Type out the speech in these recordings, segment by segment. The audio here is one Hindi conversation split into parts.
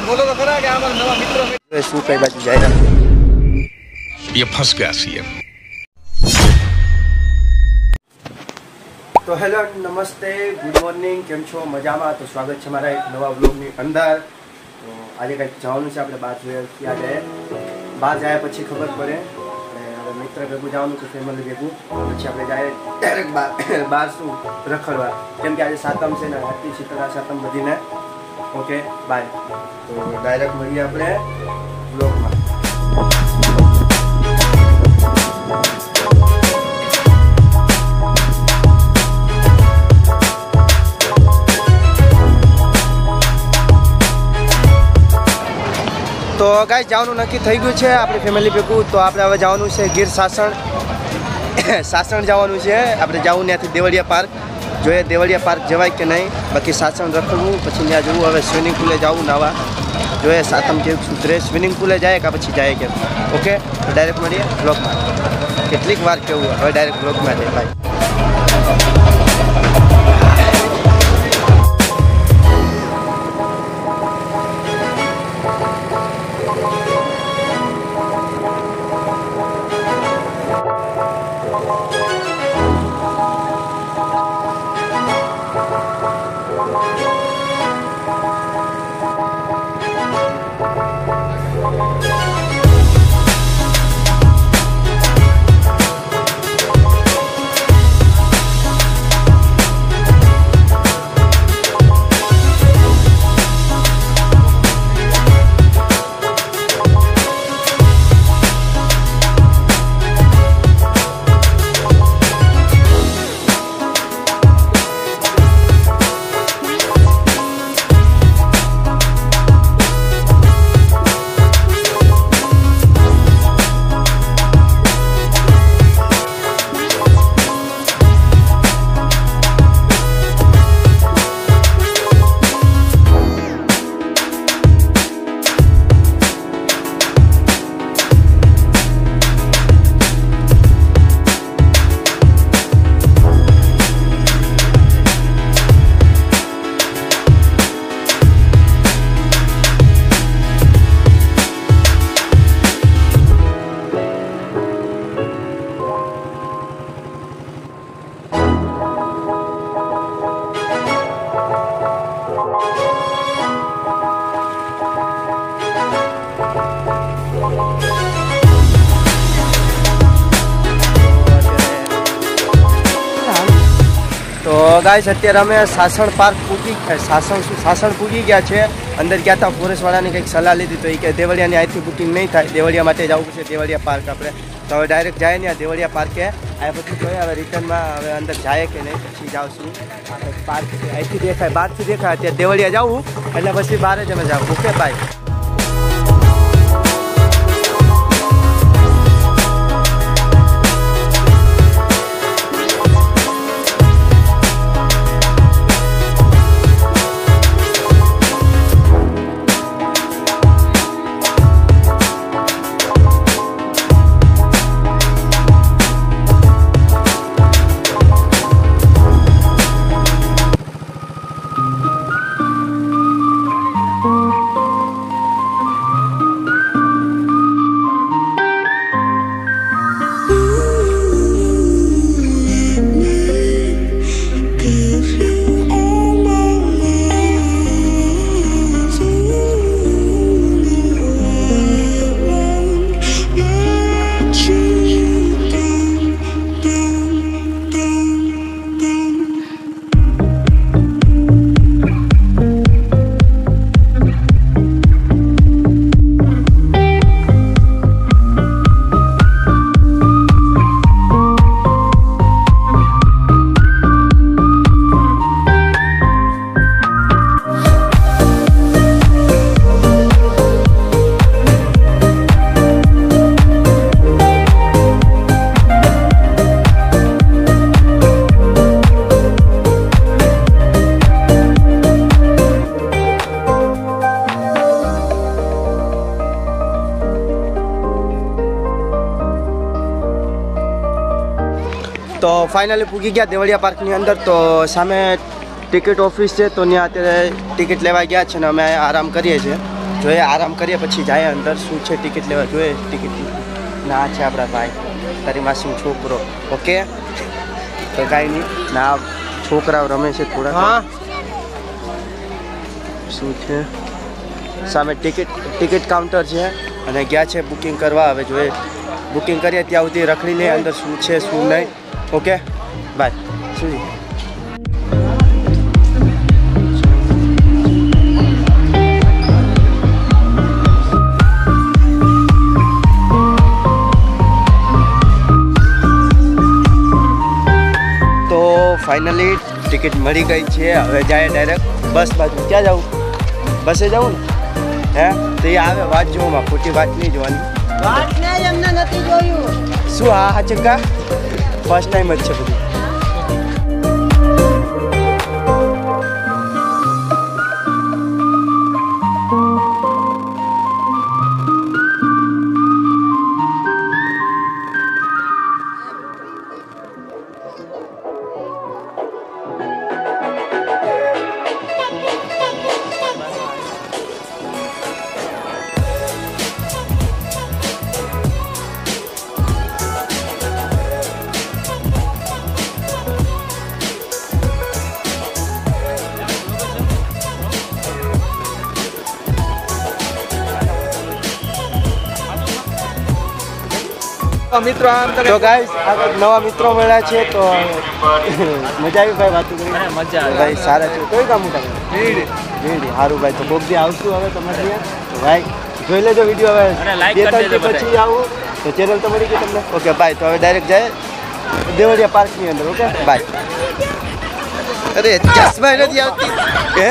बोलो तो खरा नवा मित्रों શું કઈ બાજુ જાય ये फंस गया सीएम। तो हेलो नमस्ते गुड मॉर्निंग केम छो मजामा। तो स्वागत है हमारा एक नवा व्लॉग ની અંદર। तो આજે કઈ જવાનું છે આપણે બહાર જોયા કે આજે બહાર જાય પછી ખબર પડે मित्र भेगू जाऊँ तो फेमिली भेगू पीछे अपने जाए डायरेक्ट बार शू रखड़वा केम के आज सातम से आती शीतला सातम बधी ने। Okay bye. तो डायरेक्ट मिली अपने ब्लॉग में। तो गाइस जानु नक्की थई गयु छे आपणी फेमिली भेगू। तो आपणे हवे जावानुं छे गीर सासण जावानुं छे। आपणे जावुं न्याथी देवलिया पार्क जोईए देवलिया पार्क जवाय के नहीं। बाकी सासण रखडवुं पछी न्या जोवुं। हवे स्विमिंग पूले जावुं नावा जोईए सातम के सुधरे स्विमिंग पूले जाए का पछी जाए के। ओके तो डायरेक्ट मळीए ब्लॉग में। केटलीक वार केवुं हवे डायरेक्ट ब्लॉग में जाए। बाय। तो गाइस अत्यारे अमे सासण पार्क पूगी सासण पूगी गया छे। अंदर गया था फॉरेस्टवाड़ा ने कई सलाह लीधी तो ये देवलिया ने आईथी बुकिंग नहीं थाय देवलिया माटे जावुं छे देवलिया पार्क आपणे। तो हवे डायरेक्ट जाए ने देवलिया पार्के आ पछी जोईए हवे रिटर्न में हवे अंदर जाए कि नहीं पछी जावशुं। आ पार्क आईथी देखाय बारथी देखाय अत्यारे देवलिया जावुं एटले पछी बारे ज अमे जावुं। Okay bye. तो फाइनली पूगी गया देवलिया पार्क ની અંદર। તો સામે ટિકિટ ઓફિસ છે તો ત્યાં અત્યારે ટિકિટ લેવા ગયા છે ને અમે આરામ કરીએ છીએ। જોઈએ આરામ કરીએ પછી જાય અંદર શું છે ટિકિટ લેવા જોઈએ ટિકિટ ના છે આપણા ભાઈ તારી માસી છોકરો ઓકે તો કાંઈ નહીં ના છોકરાઓ રમે છે થોડા હા શું છે સામે ટિકિટ કાઉન્ટર છે અને ગયા છે બુકિંગ કરવા હવે જોઈએ બુકિંગ કરીએ ત્યાં સુધી રખડી લઈએ અંદર શું છે શું નહીં ઓકે બાય શું फाइनली टिकट मिली गई है हमें जाए डायरेक्ट बस बाजू क्या जाऊँ बसे जाऊँ है तो ये आवे बात जो मैं खोटी बात नहीं जवानी बात नहीं हमने नहीं जोई सु आ चक्का फर्स्ट टाइम अच्छे बनी मित्रों तो गाइस अगर नवा मित्रों मिला है तो मजा आई भाई बात करें मजा भाई सारा छे कोई काम उठा वीडियो वीडियो हारू भाई तो कोक दी આવતું હવે તમને તો ભાઈ જોઈ લેજો વિડિયો હવે અને લાઈક કરી દેજો પછી આવો તો ચેનલ તો મળી ગઈ તમને ઓકે બાય તો હવે ડાયરેક્ટ જાય દેવળિયા પાર્ક ની અંદર ઓકે બાય અરે ચશ્મા નથી આવતી હે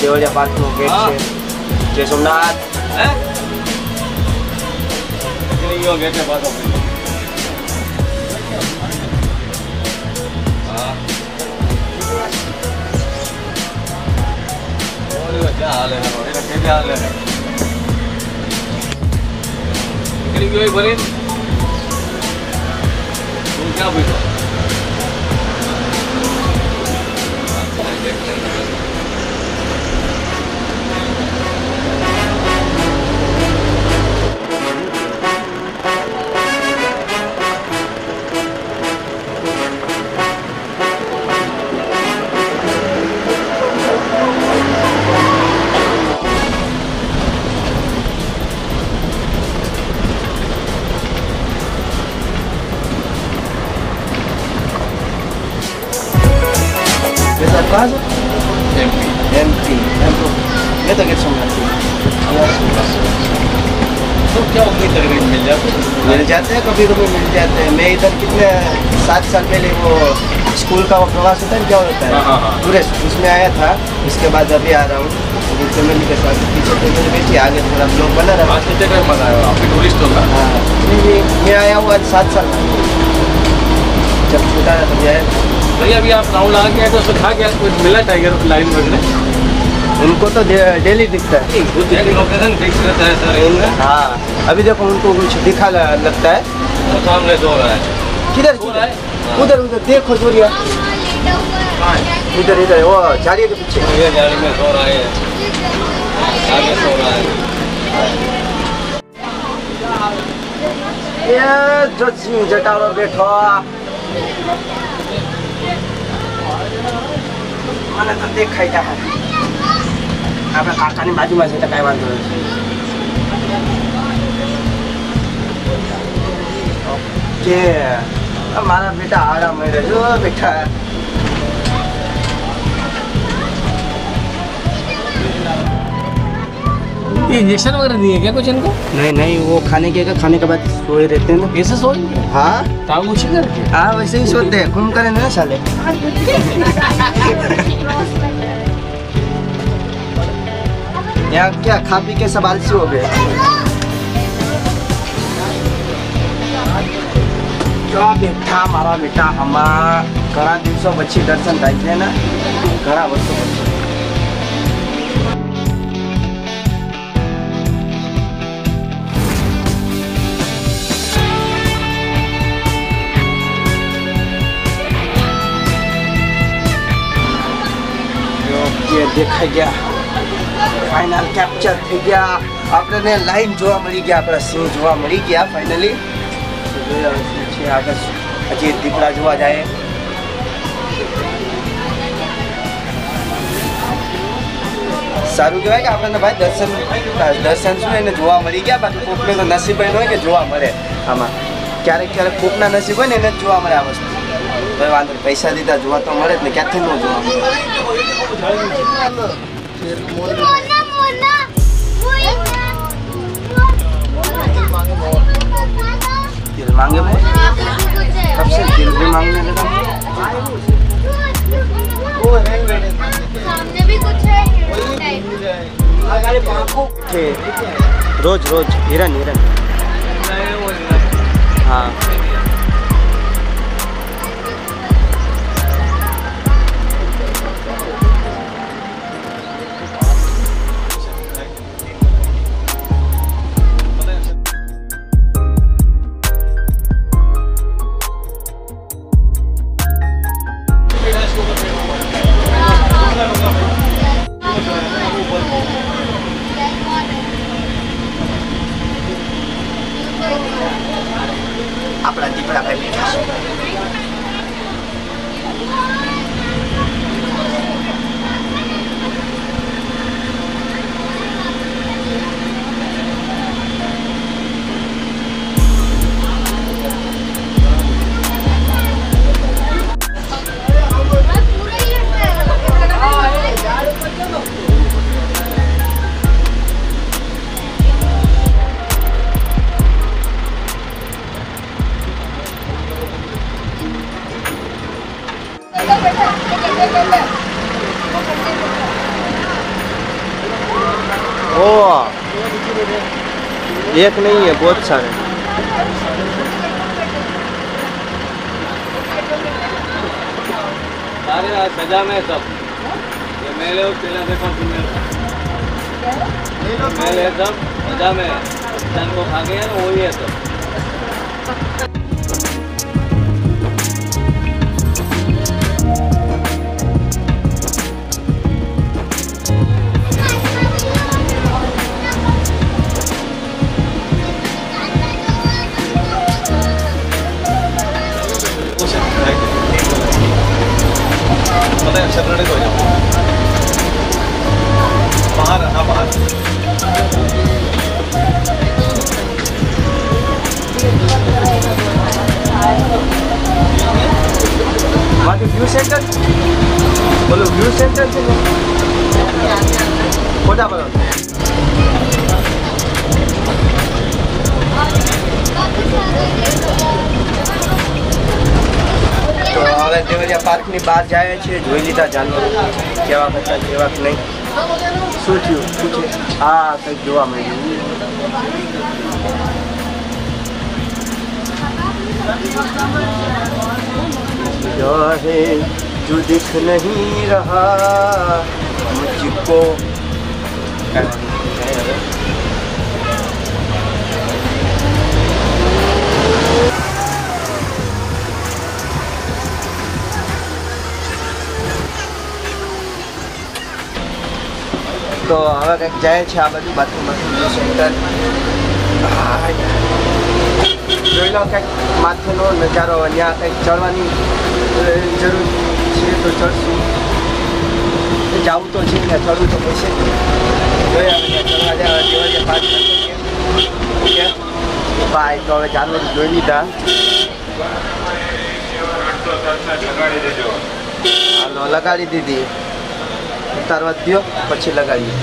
देवलिया पार्क नो गेट है जय सोमनाथ हैं ये यो गेट है पास में हां और ये क्या हाल है और ये क्या हाल है निकल गए भरे तुम क्या बोल Casa? MP. ये तो किस समय थी? तो क्या उम्मीद करेंगे मिल जाते हैं? मिल जाते हैं कभी कभी मिल जाते हैं। मैं इधर कितने 7 साल पहले वो स्कूल का प्रवास होता है क्या होता है? पूरे उसमें आया था। इसके बाद अभी आ रहा हूँ। पूरी फैमिली के साथ पीछे फैमिली बैठी आगे थोड़ा लोग बना रहा है। आज तक मजा आया आपके टूरिस्ट होगा? हाँ मैं आया हूँ आज 7 साल जब छोटा था जाए भैया अभी आप राउंड आ गए तो सुखा गया कुछ मिला टाइगर लाइन वगैरह उनको तो डेली दिखता है सर हाँ अभी देखो उनको कुछ दिखा लगता है तो सामने सो रहा है किधर उधर उधर देखो सूर्या इधर इधर वो झाड़ी के पीछे झाड़ी में सो रहा है सो रहा है ये जोशी जटावर बैठो मैंने तो देखा ही है अपने काका ने बाजू बाजू तक आवाज ओके हमारा बेटा आराम में रहो बेटा इंजेक्शन वगैरह दिए क्या कुछ इनको? नहीं नहीं वो खाने के बाद सोए रहते हैं ना। कैसे सोएंगे? हाँ ताऊशी करके। हाँ वैसे ही सोते हैं घूम कर ना साले। यहाँ क्या खा पी के सब आलसी हो गए। क्या बेटा हमारा बेटा हमारा घरा दिवसों बच्ची दर्शन दाइजे ना घरा बच्चों देखा गया फाइनल कैप्चर थी गया आपने लाइन जोवा मिली गया अपना सीन जोवा मिली गया फाइनली अजय दीपड़ा जोवा जाए सारू कहवाय कि आपने भाई दर्शन सुने ने जोवा मिली गया बाकी कोकने तो नसीब एनो होय के जोवा मळे आमा क्यारेक क्यारेक कोकना नसीब होय ने एने जोवा मळे आ वस्तु भाई वांदो पैसा दीदा जोवा तो मळे ने क्याथी नो जोवा दिल मांगे मैं कब से दिल भी मांगने लगा सामने भी कुछ है रोज रोज हिरन हाँ अपना दीपड़ा भाई बैठा एक नहीं है बहुत सारे सजा में सब मैं ले सब सजा में इंसान को खा गया वो ही है सब દેવલિયા પાર્કની બહાર જાય છે જોઈ લીધા જાનવરો કેવા હતા કેવા કે નહીં શું થયું શું છે આ કંઈક જોવા મળ્યું જો હે જો દિખ નહીં રહા મુજકો तो हवा कहीं जाए छे आ बाजू बाथरूम सेंटर જોઈ લો કે માથેનો નજારો અને આ કંઈક ચડવાની જરૂર છે તો ચડશું, જાવું તો છે ત્યાં ચડવું તો પડશે. જોઈ આવે ચડવા જાય જેવા જે પાસ ઓકે ભાઈ તો હવે ચાલો જોઈ લીધા. હાલો લગાડી દીધી, ઉતારવા દો પછી લગાવીએ.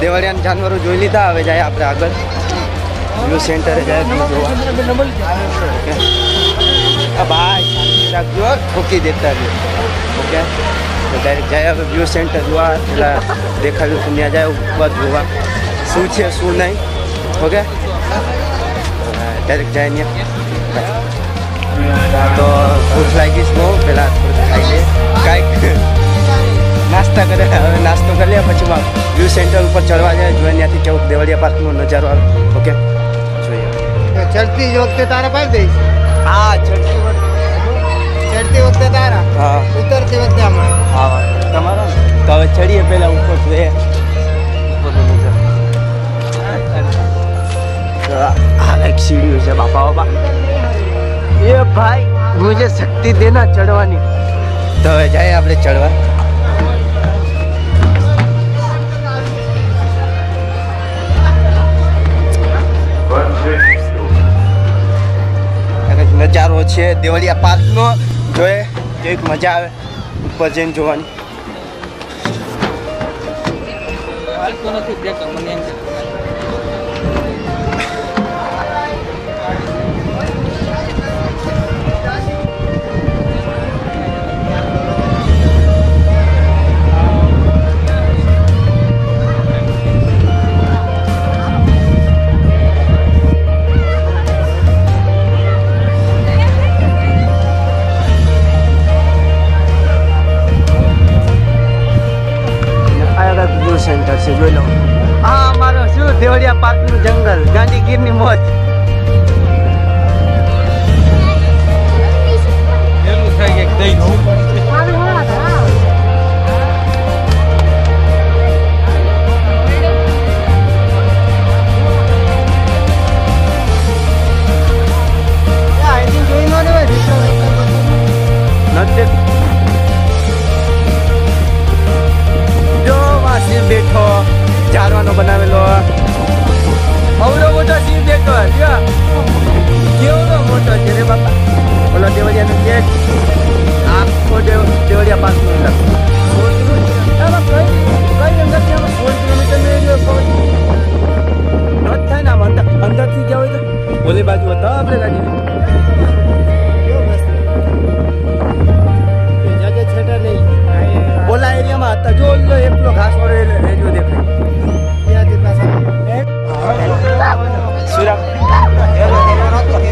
દેવળિયાના જાનવરો જોઈ લીધા, હવે જાય આપણે આગળ ન્યૂ સેન્ટરે જાય. ભાઈ રાખજો ઠોકી દેતા જ ઓકે તો ડાયરેક્ટ જાય હવે ન્યૂ સેન્ટર જોવા. પેલા દેખાડ્યું કે ત્યાં જાય ઉપર જોવા શું છે શું નહીં. ઓકે ડાયરેક્ટ જાય ત્યાં તો ભૂખ લાગીશ બહુ. પેલા ખાઈ લે કાંઈક નાસ્તા કરે, હવે નાસ્તો કરી લે પછી માં વ્યૂ સેન્ટર ઉપર ચડવા જાય. જોઈએ ત્યાંથી કેવું દેવળિયા પાર્કનો નજારો આવે. ઓકે જોઈએ ચડતી વખતે તારા પાઈ દઈશ. હા ચડતી વખતે તારા, હા ઉતરતી વખતે અમારા, હા તમારા. તો હવે ચડીએ પહેલાં ઉપર જોઈએ ઉપરનો નજારો. આ એક સીડીઓ છે બાપા બાપા એ ભાઈ મુજે શક્તિ દેના ચડવાની. તો હવે જાય આપણે ચડવા. નજારો છે દેવળિયા પાર્કનો, જોઈએ એક મજા આવે ઉપર જઈને જોવાની. દેવળિયા પાર્કનું જંગલ, ગાંધી ગીરની મોજ. જો વાસી બેઠો ચારવાનો બનાવેલો અવડો મોટો સીન દેખો લ્યો, કેવડો મોટો છે રે બાપા. બોલો દેવળિયાનો ગેટ આખો દેવળિયા પાસનો અંદર થાય ને. આમ અંદરથી ગયા હોય તો ઓલી બાજુ હતો આપણે લાગી જગ્યા છેટા નહીં. ઓલા એરિયામાં હતા જો એકલો ઘાસ વાળો એટલે રેજો દેખાય.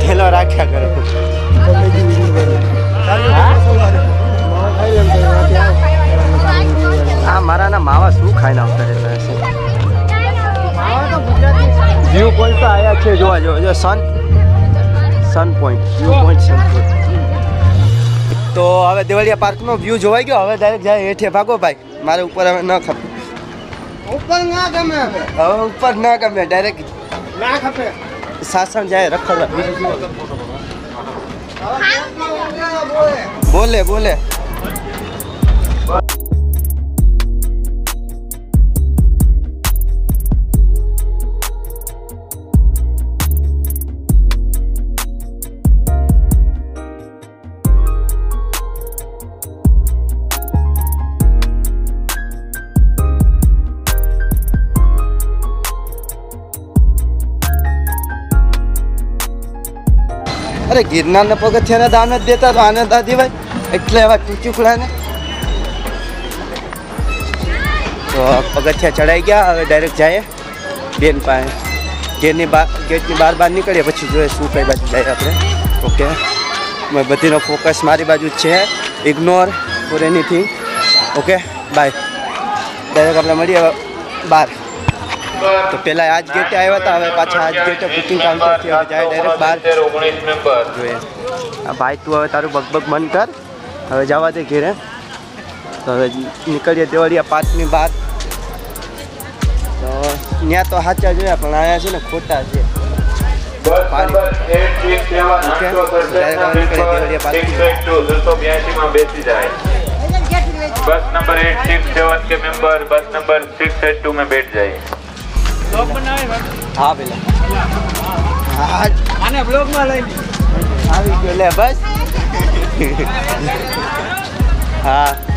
ખેલો રાખ્યા કરે આ મારા ના માવા શું ખાઈ નામ કરે વ્યૂ પોઈન્ટ તો આવ્યા છે જોવા. જો sun point view point sun point. તો હવે દેવળિયા પાર્કનો વ્યૂ જોવાઈ ગયો. હવે ડાયરેક્ટ જાય હેઠે ભાગો ભાઈ, મારે ઉપર હવે ન ખપે. ઉપર ના ગમે, હવે ઉપર ના ગમે ડાયરેક્ટ ના ખપે. સાસણ જાય રખડવા બોલે બોલે. અરે ગિરનારના પગથિયાના દાન જ દેતા તો આનંદ આદિભાઈ એટલે એવા ટૂચુકડાને तो अब पगथिया चढ़ाई गया और डायरेक्ट जाए डेन पाए गेट की बार बार निकले पीछे जो है शू कई बाजू जाए आप ओके मैं बधीनों फोकस मारी बाजू है ignore for anything okay bye direct अपने मड़ी बार तो पहला आज गेटे आया था हमें पाछा आज गेटे बुकिंग काउंटर थी जाए डायरेक्ट बार भाई तू हमें तारू बगबग मन कर हमें जावा दे घेरे तो हम निकलिए देवलिया पार्कनी बार तो यहाँ तो हाचा जो अपना आया है खोटा है बस हाँ